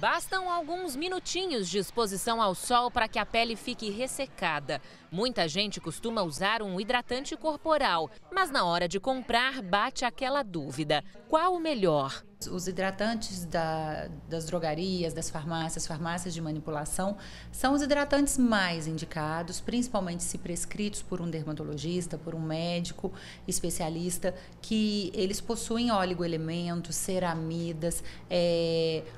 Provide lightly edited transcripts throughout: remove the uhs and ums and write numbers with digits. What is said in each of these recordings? Bastam alguns minutinhos de exposição ao sol para que a pele fique ressecada. Muita gente costuma usar um hidratante corporal, mas na hora de comprar bate aquela dúvida: qual o melhor? Os hidratantes das drogarias, das farmácias de manipulação, são os hidratantes mais indicados, principalmente se prescritos por um dermatologista, por um médico especialista, que eles possuem oligoelementos, ceramidas,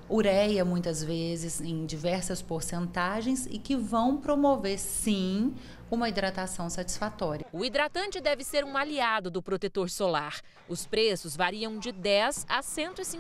ureia muitas vezes em diversas porcentagens e que vão promover, sim, uma hidratação satisfatória. O hidratante deve ser um aliado do protetor solar. Os preços variam de 10 a R$ 150.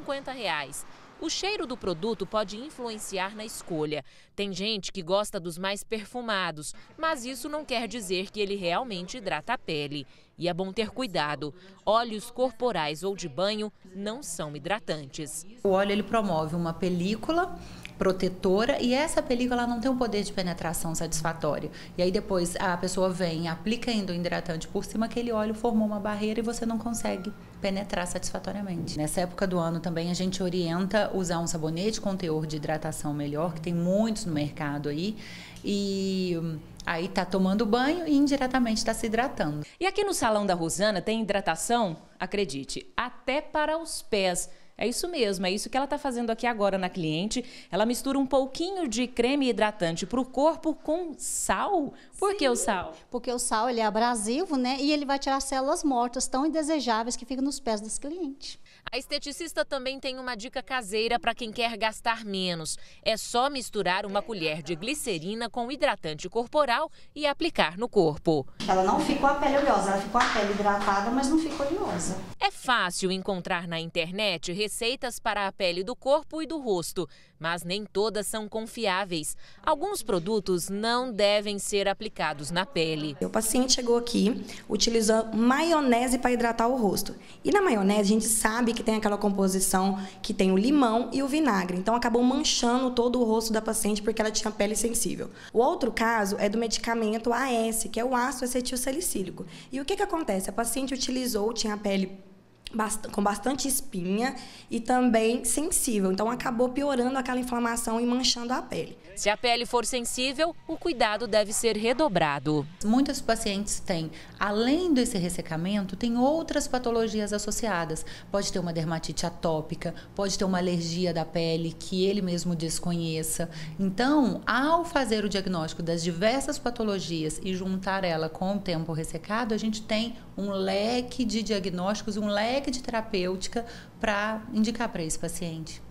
O cheiro do produto pode influenciar na escolha. Tem gente que gosta dos mais perfumados, mas isso não quer dizer que ele realmente hidrata a pele. E é bom ter cuidado. Óleos corporais ou de banho não são hidratantes. O óleo ele promove uma película protetora e essa película não tem um poder de penetração satisfatório. E aí depois a pessoa vem, aplica ainda o hidratante por cima, aquele óleo formou uma barreira e você não consegue penetrar satisfatoriamente. Nessa época do ano também a gente orienta usar um sabonete com teor de hidratação melhor, que tem muitos no mercado aí, e aí tá tomando banho e indiretamente tá se hidratando. E aqui no Salão da Rosana tem hidratação, acredite, até para os pés. É isso mesmo, é isso que ela está fazendo aqui agora na cliente. Ela mistura um pouquinho de creme hidratante para o corpo com sal. Por que o sal? Porque o sal ele é abrasivo, né? E ele vai tirar células mortas tão indesejáveis que ficam nos pés das clientes. A esteticista também tem uma dica caseira para quem quer gastar menos. É só misturar uma colher de glicerina com hidratante corporal e aplicar no corpo. Ela não ficou a pele oleosa, ela ficou a pele hidratada, mas não ficou oleosa. É fácil encontrar na internet receitas para a pele do corpo e do rosto, mas nem todas são confiáveis. Alguns produtos não devem ser aplicados na pele. O paciente chegou aqui, utilizou maionese para hidratar o rosto. E na maionese a gente sabe que tem aquela composição que tem o limão e o vinagre. Então acabou manchando todo o rosto da paciente porque ela tinha pele sensível. O outro caso é do medicamento AS, que é o ácido acetilsalicílico. E o que acontece? A paciente utilizou, tinha a pele com bastante espinha e também sensível, então acabou piorando aquela inflamação e manchando a pele. Se a pele for sensível, o cuidado deve ser redobrado. Muitos pacientes têm, além desse ressecamento, tem outras patologias associadas. Pode ter uma dermatite atópica, pode ter uma alergia da pele que ele mesmo desconheça. Então, ao fazer o diagnóstico das diversas patologias e juntar ela com o tempo ressecado, a gente tem um leque de diagnósticos, um leque de terapêutica para indicar para esse paciente.